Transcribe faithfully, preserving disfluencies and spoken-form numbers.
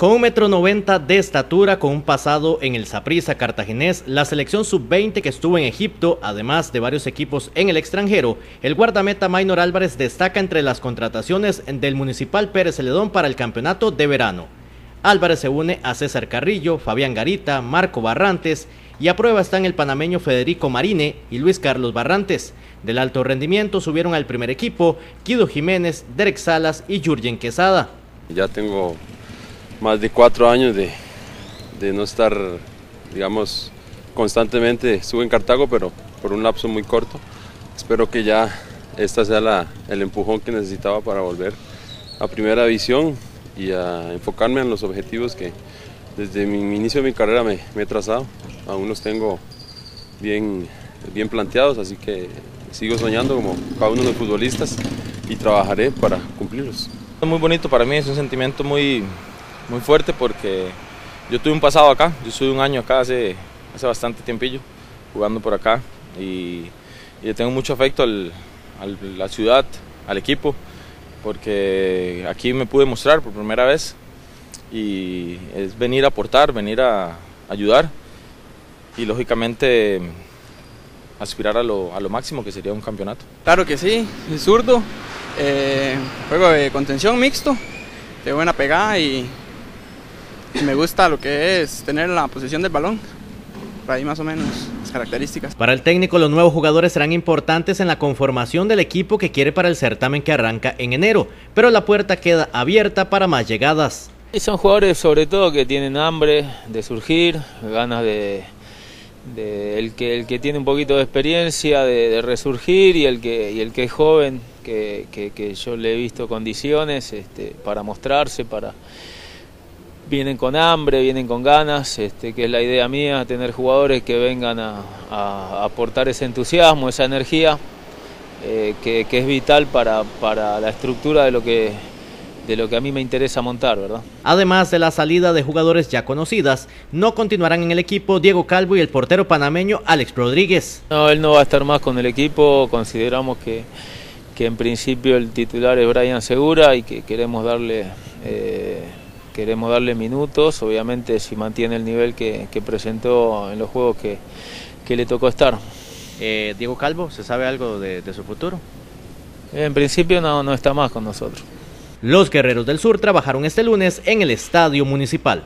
Con un metro noventa de estatura, con un pasado en el Saprissa cartaginés, la selección sub veinte que estuvo en Egipto, además de varios equipos en el extranjero, el guardameta Maynor Álvarez destaca entre las contrataciones del Municipal Pérez Zeledón para el campeonato de verano. Álvarez se une a César Carrillo, Fabián Garita, Marco Barrantes y a prueba están el panameño Federico Marine y Luis Carlos Barrantes. Del alto rendimiento subieron al primer equipo Guido Jiménez, Derek Salas y Jurgen Quesada. Ya tengo más de cuatro años de, de no estar, digamos, constantemente. Estuve en Cartago, pero por un lapso muy corto. Espero que ya esta sea la, el empujón que necesitaba para volver a primera división y a enfocarme en los objetivos que desde mi inicio de mi carrera me, me he trazado. Aún los tengo bien, bien planteados, así que sigo soñando como cada uno de los futbolistas y trabajaré para cumplirlos. Es muy bonito para mí, es un sentimiento muy... muy fuerte porque yo tuve un pasado acá, yo estuve un año acá hace, hace bastante tiempillo jugando por acá y, y le tengo mucho afecto a la ciudad, al equipo, porque aquí me pude mostrar por primera vez y es venir a aportar, venir a ayudar y lógicamente aspirar a lo, a lo máximo que sería un campeonato. Claro que sí, es zurdo, eh, juego de contención mixto, de buena pegada y... me gusta lo que es tener la posición del balón, por ahí más o menos las características. Para el técnico, los nuevos jugadores serán importantes en la conformación del equipo que quiere para el certamen que arranca en enero, pero la puerta queda abierta para más llegadas. Y son jugadores sobre todo que tienen hambre de surgir, ganas de, de el, que, el que tiene un poquito de experiencia, de, de resurgir y el, que, y el que es joven, que, que, que yo le he visto condiciones este, para mostrarse, para... vienen con hambre, vienen con ganas, este, que es la idea mía, tener jugadores que vengan a, a aportar ese entusiasmo, esa energía, eh, que, que es vital para, para la estructura de lo, que, de lo que a mí me interesa montar, ¿verdad? Además de la salida de jugadores ya conocidas, no continuarán en el equipo Diego Calvo y el portero panameño Alex Rodríguez. No, él no va a estar más con el equipo, consideramos que, que en principio el titular es Brian Segura y que queremos darle... Eh, Queremos darle minutos, obviamente si mantiene el nivel que, que presentó en los juegos que, que le tocó estar. Eh, Diego Calvo, ¿se sabe algo de, de su futuro? En principio no, no está más con nosotros. Los Guerreros del Sur trabajaron este lunes en el Estadio Municipal.